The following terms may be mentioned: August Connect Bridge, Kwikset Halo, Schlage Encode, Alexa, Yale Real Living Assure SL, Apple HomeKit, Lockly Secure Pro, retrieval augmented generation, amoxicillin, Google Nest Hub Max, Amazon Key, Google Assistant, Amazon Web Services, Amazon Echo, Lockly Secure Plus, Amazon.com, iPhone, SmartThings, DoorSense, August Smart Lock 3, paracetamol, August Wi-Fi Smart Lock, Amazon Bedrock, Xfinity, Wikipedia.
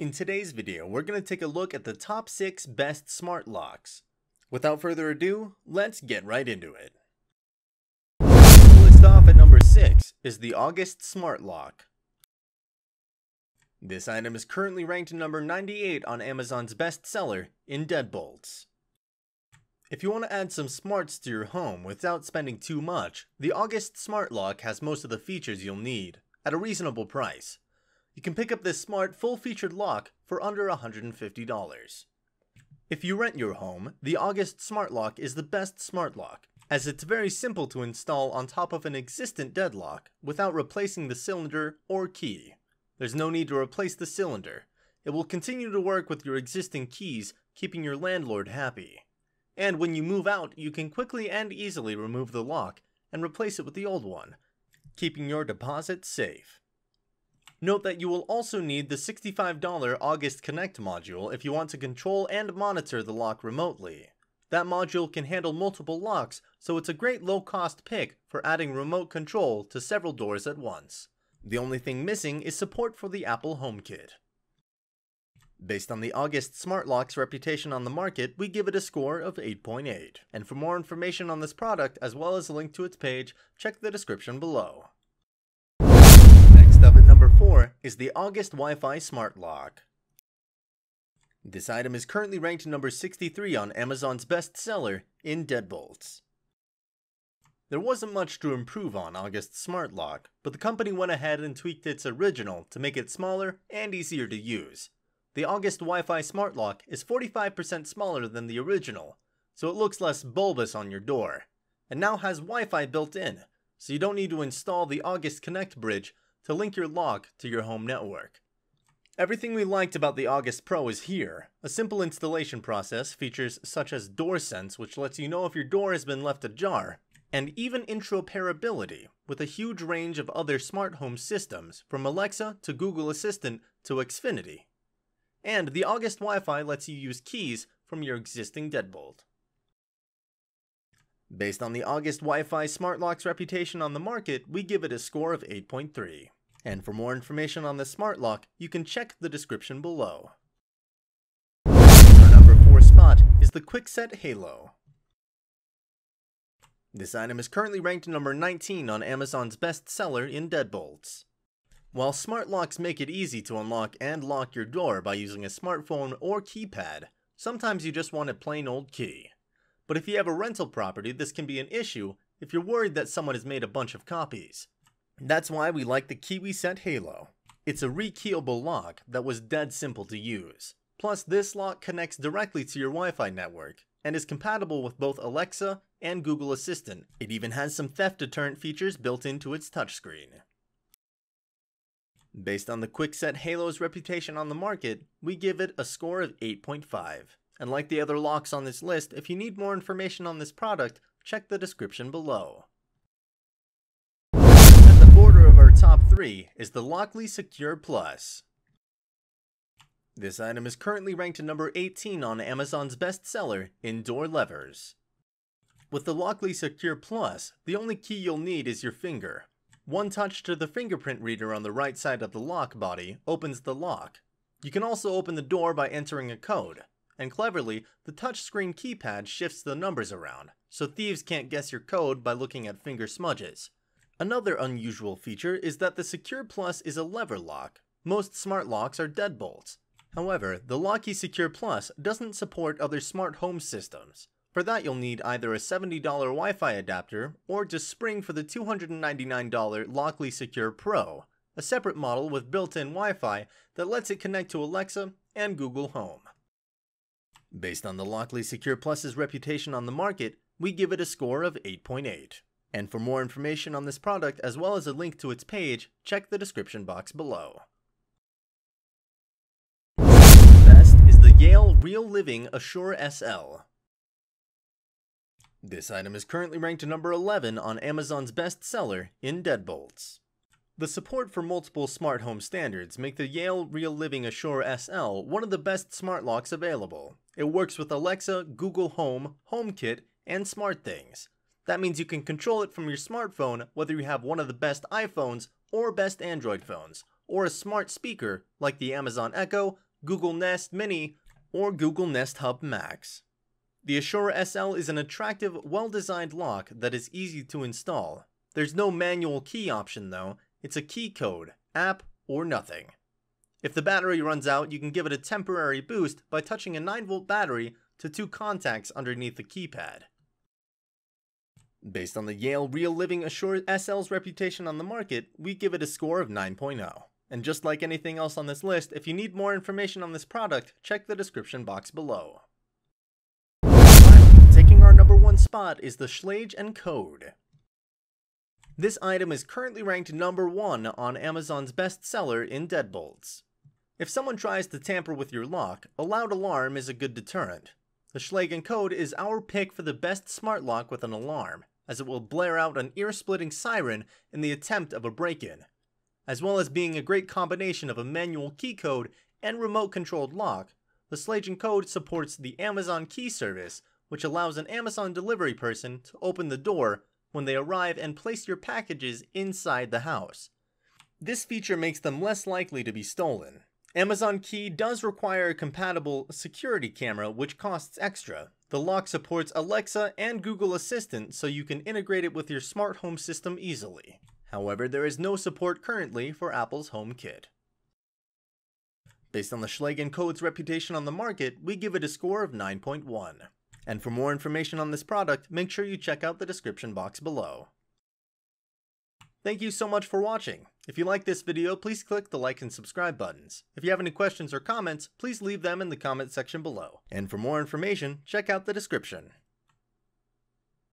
In today's video, we're going to take a look at the top 6 best smart locks. Without further ado, let's get right into it. First off, at number 6 is the August Smart Lock. This item is currently ranked number 98 on Amazon's bestseller in deadbolts. If you want to add some smarts to your home without spending too much, the August Smart Lock has most of the features you'll need at a reasonable price. You can pick up this smart full-featured lock for under $150. If you rent your home, the August Smart Lock is the best smart lock, as it's very simple to install on top of an existing deadlock without replacing the cylinder or key. There's no need to replace the cylinder. It will continue to work with your existing keys, keeping your landlord happy. And when you move out, you can quickly and easily remove the lock and replace it with the old one, keeping your deposit safe. Note that you will also need the $65 August Connect module if you want to control and monitor the lock remotely. That module can handle multiple locks, so it's a great low-cost pick for adding remote control to several doors at once. The only thing missing is support for the Apple HomeKit. Based on the August Smart Lock's reputation on the market, we give it a score of 8.8. And for more information on this product, as well as a link to its page, check the description below. Next up at number 4 is the August Wi-Fi Smart Lock. This item is currently ranked number 63 on Amazon's bestseller in deadbolts. There wasn't much to improve on August's Smart Lock, but the company went ahead and tweaked its original to make it smaller and easier to use. The August Wi-Fi Smart Lock is 45% smaller than the original, so it looks less bulbous on your door, and now has Wi-Fi built in, so you don't need to install the August Connect Bridge to link your lock to your home network. Everything we liked about the August Pro is here. A simple installation process, features such as DoorSense, which lets you know if your door has been left ajar, and even interoperability with a huge range of other smart home systems, from Alexa to Google Assistant to Xfinity. And the August Wi-Fi lets you use keys from your existing deadbolt. Based on the August Wi-Fi Smart Lock's reputation on the market, we give it a score of 8.3. And for more information on the Smart Lock, you can check the description below. Our number 4 spot is the Kwikset Halo. This item is currently ranked number 19 on Amazon's bestseller in deadbolts. While smart locks make it easy to unlock and lock your door by using a smartphone or keypad, sometimes you just want a plain old key. But if you have a rental property, this can be an issue if you're worried that someone has made a bunch of copies. That's why we like the Kwikset Halo. It's a rekeyable lock that was dead simple to use. Plus, this lock connects directly to your Wi-Fi network and is compatible with both Alexa and Google Assistant. It even has some theft deterrent features built into its touchscreen. Based on the Kwikset Halo's reputation on the market, we give it a score of 8.5. And like the other locks on this list, if you need more information on this product, check the description below. At the border of our top 3 is the Lockly Secure Plus. This item is currently ranked number 18 on Amazon's bestseller, Indoor Levers. With the Lockly Secure Plus, the only key you'll need is your finger. One touch to the fingerprint reader on the right side of the lock body opens the lock. You can also open the door by entering a code, and cleverly, the touchscreen keypad shifts the numbers around, so thieves can't guess your code by looking at finger smudges. Another unusual feature is that the Secure Plus is a lever lock. Most smart locks are deadbolts. However, the Lockly Secure Plus doesn't support other smart home systems. For that, you'll need either a $70 Wi-Fi adapter or just spring for the $299 Lockly Secure Pro, a separate model with built-in Wi-Fi that lets it connect to Alexa and Google Home. Based on the Lockly Secure Plus's reputation on the market, we give it a score of 8.8. And for more information on this product, as well as a link to its page, check the description box below. Yale Real Living Assure SL. This item is currently ranked number 11 on Amazon's bestseller in deadbolts. The support for multiple smart home standards make the Yale Real Living Assure SL one of the best smart locks available. It works with Alexa, Google Home, HomeKit, and SmartThings. That means you can control it from your smartphone whether you have one of the best iPhones or best Android phones, or a smart speaker like the Amazon Echo Google Nest Mini, or Google Nest Hub Max. The Assure SL is an attractive, well-designed lock that is easy to install. There's no manual key option though, it's a key code, app, or nothing. If the battery runs out, you can give it a temporary boost by touching a 9-volt battery to 2 contacts underneath the keypad. Based on the Yale Real Living Assure SL's reputation on the market, we give it a score of 9.0. And just like anything else on this list, if you need more information on this product, check the description box below. Taking our number 1 spot is the Schlage Encode. This item is currently ranked number 1 on Amazon's bestseller in deadbolts. If someone tries to tamper with your lock, a loud alarm is a good deterrent. The Schlage Encode is our pick for the best smart lock with an alarm, as it will blare out an ear-splitting siren in the attempt of a break-in, as well as being a great combination of a manual key code and remote-controlled lock. The Schlage Encode supports the Amazon Key service, which allows an Amazon delivery person to open the door when they arrive and place your packages inside the house. This feature makes them less likely to be stolen. Amazon Key does require a compatible security camera, which costs extra. The lock supports Alexa and Google Assistant, so you can integrate it with your smart home system easily. However, there is no support currently for Apple's HomeKit. Based on the Schlage Encode's reputation on the market, we give it a score of 9.1. And for more information on this product, make sure you check out the description box below. Thank you so much for watching. If you like this video, please click the like and subscribe buttons. If you have any questions or comments, please leave them in the comment section below. And for more information, check out the description.